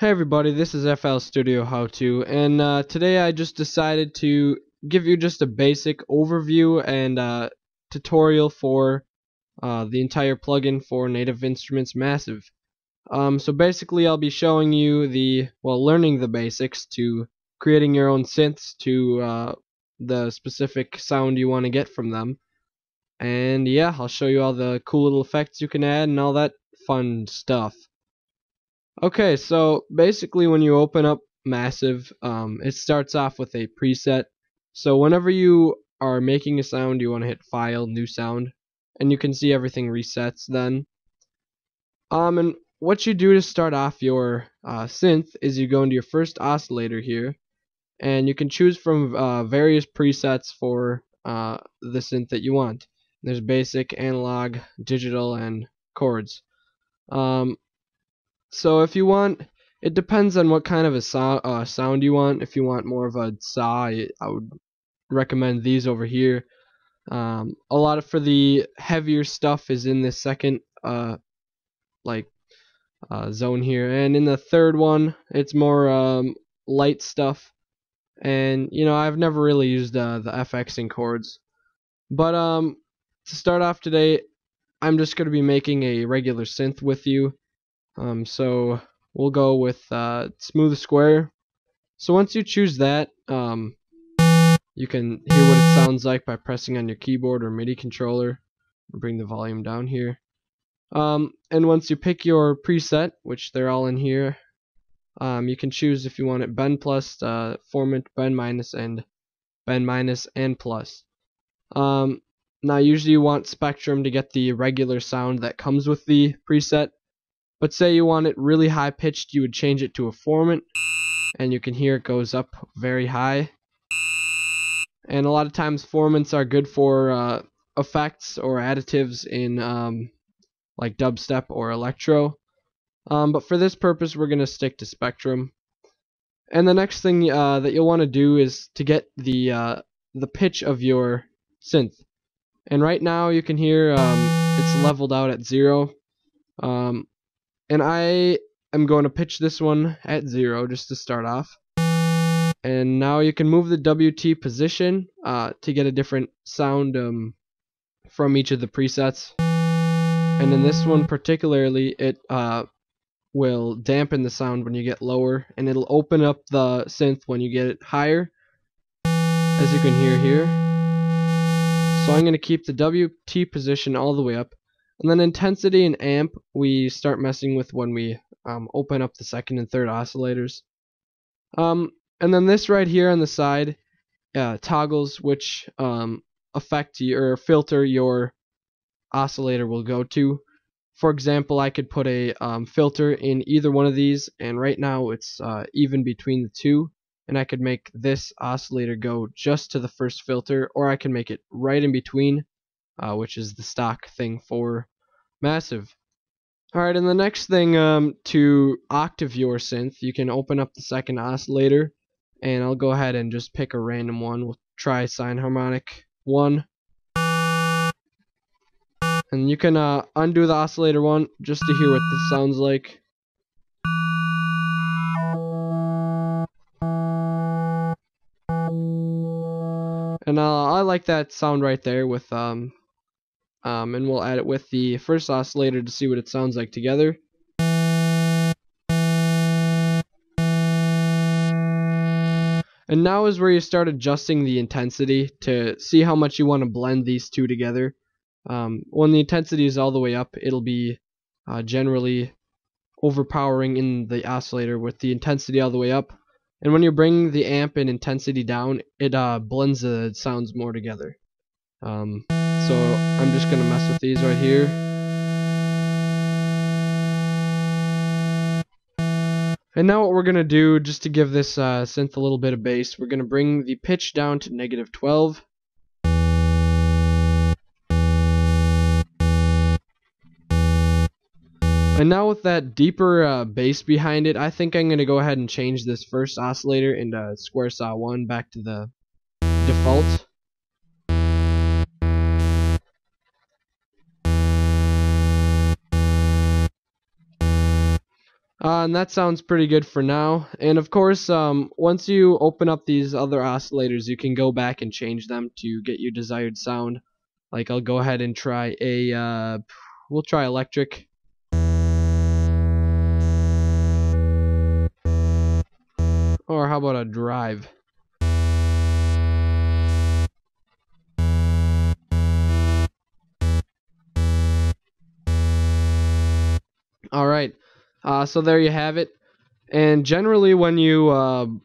Hey everybody, this is FL Studio How-To, and today I just decided to give you just a basic overview and tutorial for the entire plugin for Native Instruments Massive. So basically I'll be showing you learning the basics to creating your own synths to the specific sound you want to get from them. And yeah, I'll show you all the cool little effects you can add and all that fun stuff. Okay, so basically when you open up Massive, it starts off with a preset. So whenever you are making a sound, you want to hit File, New Sound, and you can see everything resets then. And what you do to start off your synth is you go into your first oscillator here, and you can choose from various presets for the synth that you want. There's basic, analog, digital, and chords. So if you want, it depends on what kind of a sound you want. If you want more of a saw, I would recommend these over here. A lot of for the heavier stuff is in this second zone here, and in the third one it's more light stuff. And you know, I've never really used the effects and chords, but to start off today, I'm just going to be making a regular synth with you. So we'll go with smooth square. So once you choose that, you can hear what it sounds like by pressing on your keyboard or MIDI controller. Bring the volume down here. And once you pick your preset, which they're all in here, you can choose if you want it bend plus, formant, bend minus and plus. Now usually you want spectrum to get the regular sound that comes with the preset. But say you want it really high pitched, you would change it to a formant, and you can hear it goes up very high. And a lot of times formants are good for effects or additives in like dubstep or electro. But for this purpose, we're going to stick to spectrum. And the next thing that you'll want to do is to get the pitch of your synth. And right now you can hear it's leveled out at 0. And I am going to pitch this one at 0 just to start off. And now you can move the WT position to get a different sound from each of the presets. And in this one particularly, it will dampen the sound when you get lower, and it'll open up the synth when you get it higher, as you can hear here. So I'm going to keep the WT position all the way up. And then intensity and amp we start messing with when we open up the second and third oscillators. And then this right here on the side toggles which effect or filter your oscillator will go to. For example, I could put a filter in either one of these, and right now it's even between the two, and I could make this oscillator go just to the first filter, or I can make it right in between, which is the stock thing for Massive. Alright, and the next thing to octave your synth, you can open up the second oscillator, and I'll go ahead and just pick a random one. We'll try sine harmonic 1. And you can undo the oscillator 1 just to hear what this sounds like. And I like that sound right there with and we'll add it with the first oscillator to see what it sounds like together. And now is where you start adjusting the intensity to see how much you want to blend these two together. When the intensity is all the way up, it'll be generally overpowering in the oscillator with the intensity all the way up. And when you bring the amp and intensity down, it blends the sounds more together. So I'm just going to mess with these right here. And now what we're going to do, just to give this synth a little bit of bass, we're going to bring the pitch down to -12. And now with that deeper bass behind it, I think I'm going to go ahead and change this first oscillator into square saw 1 back to the default. And that sounds pretty good for now. And of course, once you open up these other oscillators, you can go back and change them to get your desired sound. Like, I'll go ahead and try a, we'll try electric. Or how about a drive? Alright, so there you have it. And generally when you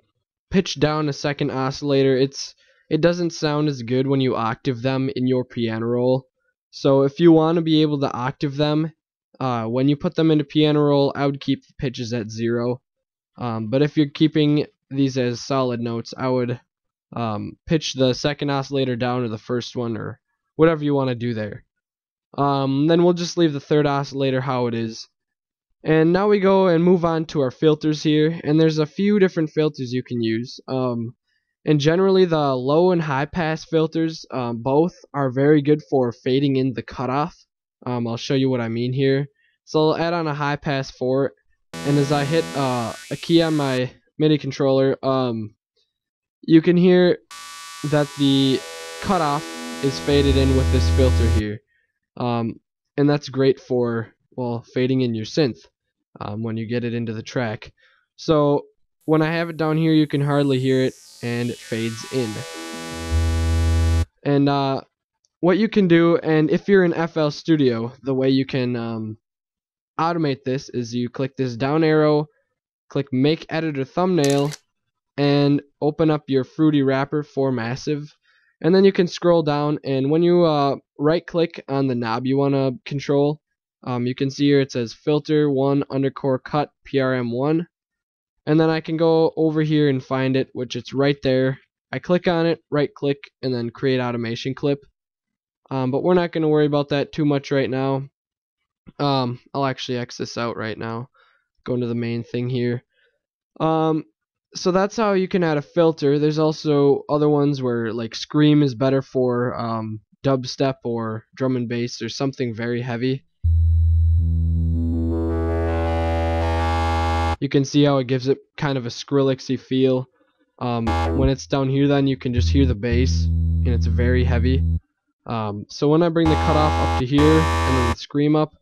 pitch down a second oscillator, it doesn't sound as good when you octave them in your piano roll. So if you want to be able to octave them, when you put them into piano roll, I would keep the pitches at 0. But if you're keeping these as solid notes, I would pitch the second oscillator down to the first one, or whatever you want to do there. Then we'll just leave the third oscillator how it is. And now we go and move on to our filters here, and there's a few different filters you can use. And generally the low and high pass filters, both are very good for fading in the cutoff. I'll show you what I mean here. So I'll add on a high pass for it. And as I hit a key on my MIDI controller, you can hear that the cutoff is faded in with this filter here. And that's great for, well, fading in your synth when you get it into the track. So when I have it down here, you can hardly hear it, and it fades in. And what you can do, and if you're in FL Studio, the way you can automate this is you click this down arrow, click make editor thumbnail, and open up your fruity wrapper for Massive, and then you can scroll down, and when you right click on the knob you want to control, you can see here it says filter 1 underscore cut PRM1, and then I can go over here and find it, which it's right there. I click on it, right click, and then create automation clip, but we're not going to worry about that too much right now. I'll actually X this out right now, go into the main thing here. So that's how you can add a filter. There's also other ones where like scream is better for dubstep or drum and bass or something very heavy. You can see how it gives it kind of a Skrillex-y feel. When it's down here, then you can just hear the bass and it's very heavy. So when I bring the cutoff up to here and then scream up,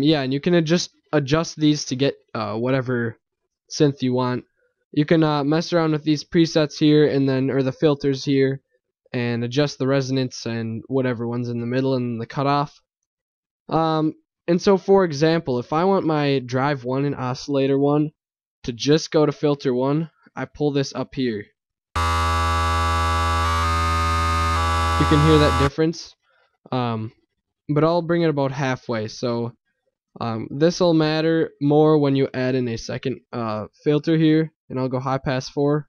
yeah, and you can adjust these to get whatever synth you want. You can mess around with these presets here, and then, or the filters here, and adjust the resonance and whatever one's in the middle and the cutoff. And so, for example, if I want my drive 1 and oscillator 1 to just go to filter 1, I pull this up here. You can hear that difference, but I'll bring it about halfway. So this will matter more when you add in a second filter here, and I'll go high pass 4.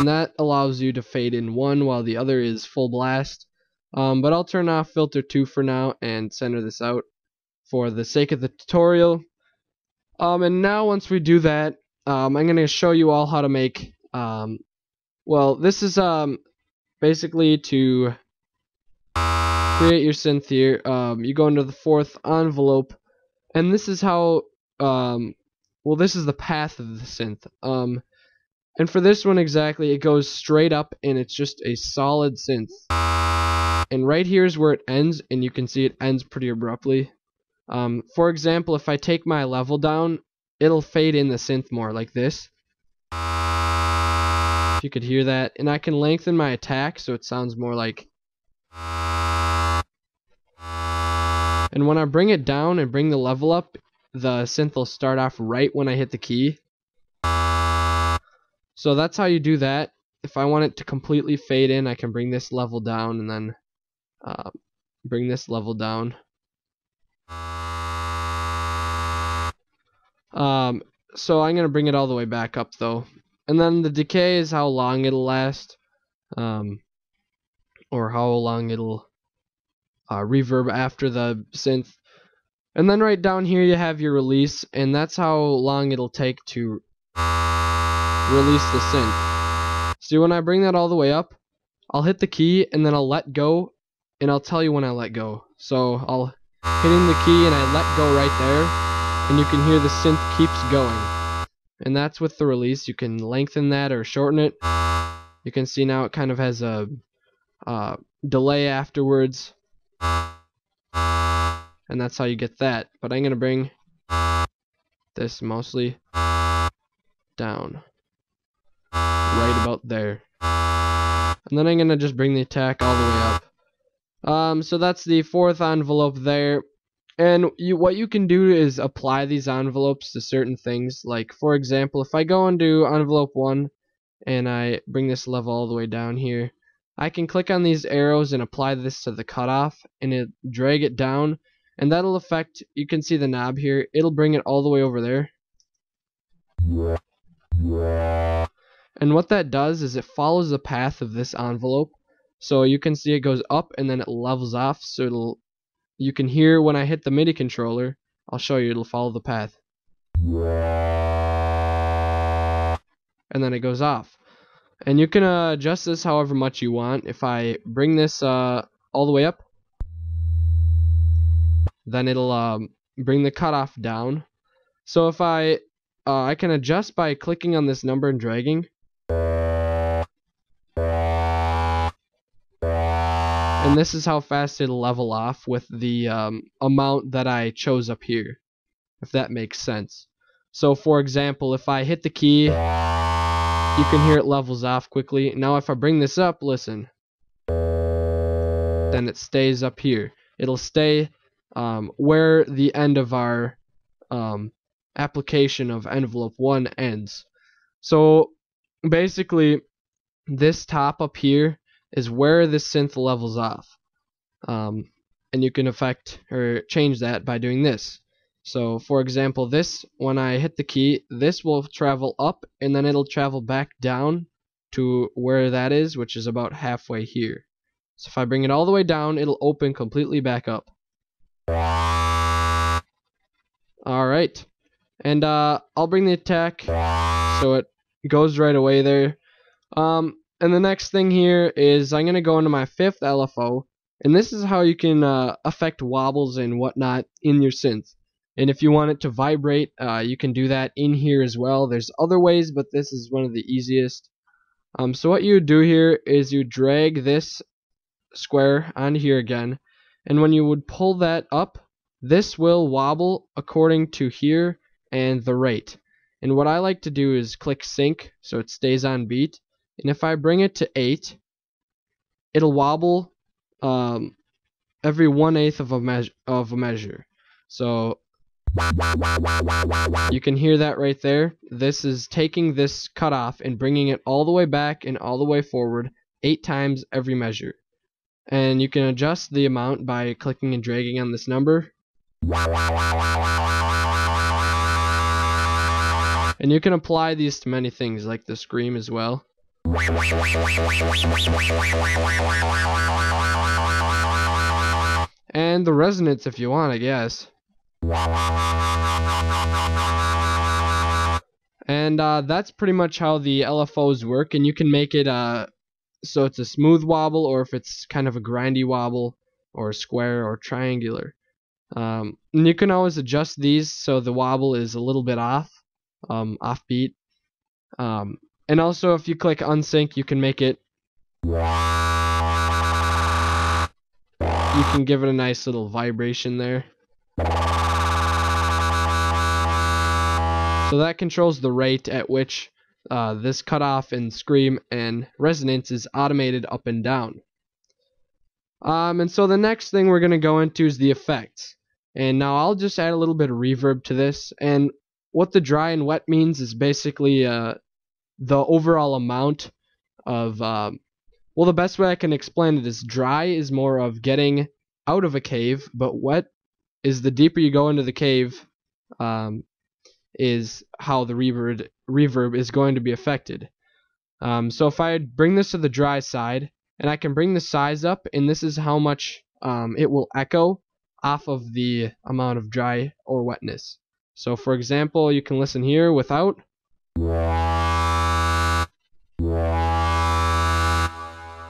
And that allows you to fade in one while the other is full blast. But I'll turn off filter 2 for now and center this out for the sake of the tutorial. And now once we do that, I'm going to show you all how to make, well, this is basically to create your synth here. You go into the fourth envelope, and this is how, well, this is the path of the synth. And for this one exactly, it goes straight up, and it's just a solid synth. And right here is where it ends, and you can see it ends pretty abruptly. For example, if I take my level down, it'll fade in the synth more, like this. If you could hear that. And I can lengthen my attack, so it sounds more like... And when I bring it down and bring the level up, the synth will start off right when I hit the key. So that's how you do that. If I want it to completely fade in, I can bring this level down and then bring this level down. So I'm going to bring it all the way back up though. And then the decay is how long it'll last, or how long it'll reverb after the synth. And then right down here you have your release, and that's how long it'll take to release the synth. See, when I bring that all the way up, I'll hit the key and then I'll let go, and I'll tell you when I let go. So I'll hit in the key and I let go right there, and you can hear the synth keeps going. And that's with the release. You can lengthen that or shorten it. You can see now it kind of has a delay afterwards. And that's how you get that. But I'm going to bring this mostly down. Right about there. And then I'm going to just bring the attack all the way up. So that's the fourth envelope there. And what you can do is apply these envelopes to certain things. Like, for example, if I go into envelope 1 and I bring this level all the way down here, I can click on these arrows and apply this to the cutoff, and it drag it down. And that'll affect, you can see the knob here, it'll bring it all the way over there. And what that does is it follows the path of this envelope. So you can see it goes up and then it levels off, so you can hear when I hit the MIDI controller, I'll show you, it'll follow the path. And then it goes off. And you can adjust this however much you want. If I bring this all the way up, then it'll bring the cutoff down. So if I can adjust by clicking on this number and dragging, and this is how fast it'll level off with the amount that I chose up here, if that makes sense. So for example, if I hit the key, you can hear it levels off quickly. Now if I bring this up, listen, then it stays up here. It'll stay where the end of our application of envelope 1 ends. So basically this top up here is where this synth levels off, and you can affect or change that by doing this. So for example, this, when I hit the key, this will travel up and then it'll travel back down to where that is, which is about halfway here. So if I bring it all the way down, it'll open completely back up. Alright, and I'll bring the attack so it goes right away there. And the next thing here is I'm going to go into my fifth LFO, and this is how you can affect wobbles and whatnot in your synth. And if you want it to vibrate, you can do that in here as well. There's other ways, but this is one of the easiest. So what you do here is you drag this square onto here again. And when you would pull that up, this will wobble according to here and the rate. And what I like to do is click sync so it stays on beat. And if I bring it to 8, it'll wobble every 1/8 of a measure. So you can hear that right there. This is taking this cutoff and bringing it all the way back and all the way forward 8 times every measure. And you can adjust the amount by clicking and dragging on this number. And you can apply these to many things, like the scream as well. And the resonance if you want, I guess. And that's pretty much how the LFOs work, and you can make it so it's a smooth wobble, or if it's kind of a grindy wobble, or square, or triangular. And you can always adjust these so the wobble is a little bit off, offbeat. And also if you click unsync, you can make it, you can give it a nice little vibration there. So that controls the rate at which this cutoff and scream and resonance is automated up and down. And so the next thing we're going to go into is the effects. And now I'll just add a little bit of reverb to this. And what the dry and wet means is basically the overall amount of, well, the best way I can explain it is dry is more of getting out of a cave, but wet is the deeper you go into the cave, is how the reverb is going to be affected. So if I bring this to the dry side, and I can bring the size up, and this is how much it will echo off of the amount of dry or wetness. So for example, you can listen here without.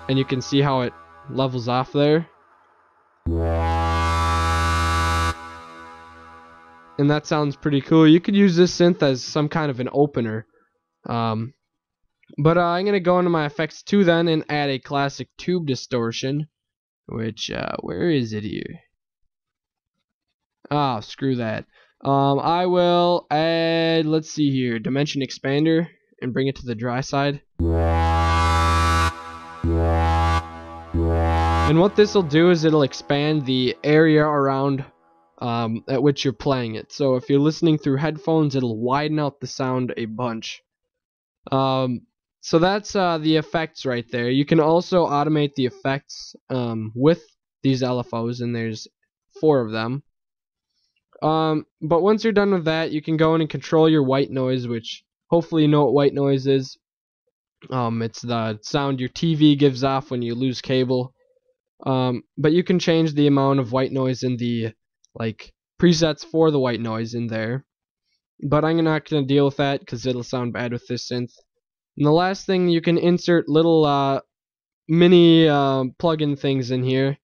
And you can see how it levels off there. And that sounds pretty cool. You could use this synth as some kind of an opener. But I'm going to go into my Effects 2 then and add a classic tube distortion. Which, where is it here? Ah, screw that. I will add, let's see here, Dimension Expander and bring it to the dry side. And what this will do is it'll expand the area around at which you're playing it. So if you're listening through headphones, it'll widen out the sound a bunch. So that's the effects right there. You can also automate the effects with these LFOs, and there's 4 of them. But once you're done with that, you can go in and control your white noise, which hopefully you know what white noise is. It's the sound your TV gives off when you lose cable. But you can change the amount of white noise in the presets for the white noise in there. But I'm not going to deal with that because it'll sound bad with this synth. And the last thing, you can insert little mini plug-in things in here,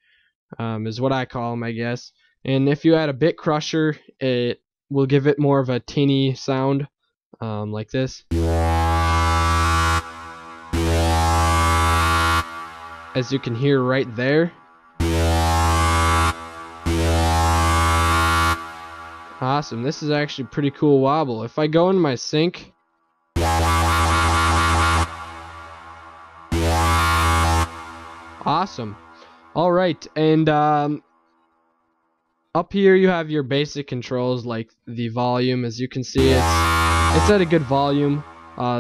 is what I call them, I guess. And if you add a Bitcrusher, it will give it more of a tinny sound, like this. As you can hear right there. Awesome, this is actually pretty cool wobble. If I go in my sync, awesome. Alright, and up here you have your basic controls, like the volume. As you can see, it's at a good volume.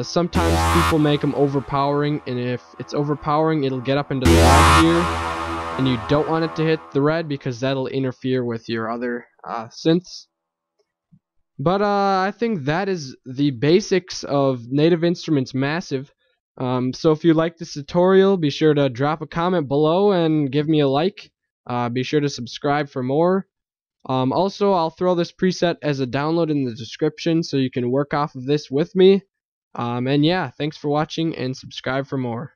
Sometimes people make them overpowering, and if it's overpowering, it'll get up into the red here, and you don't want it to hit the red because that'll interfere with your other synths. But I think that is the basics of Native Instruments Massive. So if you like this tutorial, be sure to drop a comment below and give me a like. Be sure to subscribe for more. Also, I'll throw this preset as a download in the description so you can work off of this with me. And yeah, thanks for watching and subscribe for more.